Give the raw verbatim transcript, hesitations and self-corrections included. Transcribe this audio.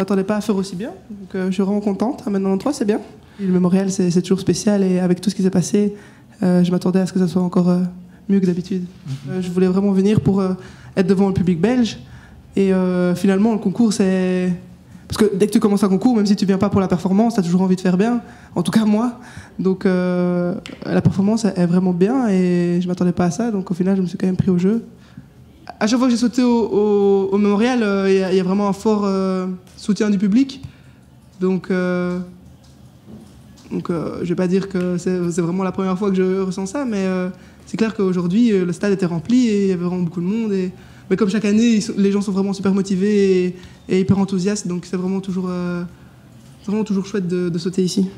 ne m'attendais pas à faire aussi bien. Donc, euh, je suis vraiment contente. À maintenant, trois, c'est bien. Et le mémorial, c'est toujours spécial. Et avec tout ce qui s'est passé, euh, je m'attendais à ce que ça soit encore euh, mieux que d'habitude. Euh, je voulais vraiment venir pour euh, être devant le public belge. Et euh, finalement, le concours, c'est... Parce que dès que tu commences un concours, même si tu ne viens pas pour la performance, tu as toujours envie de faire bien. En tout cas, moi. Donc, euh, la performance est vraiment bien. Et je ne m'attendais pas à ça. Donc, au final, je me suis quand même pris au jeu. À chaque fois que j'ai sauté au, au, au mémorial, il euh, y, y a vraiment un fort euh, soutien du public. Donc, euh, donc euh, je ne vais pas dire que c'est vraiment la première fois que je ressens ça, mais euh, c'est clair qu'aujourd'hui, le stade était rempli et il y avait vraiment beaucoup de monde. Et, mais comme chaque année, ils, les gens sont vraiment super motivés et, et hyper enthousiastes. Donc, c'est vraiment, euh, vraiment toujours chouette de, de sauter ici.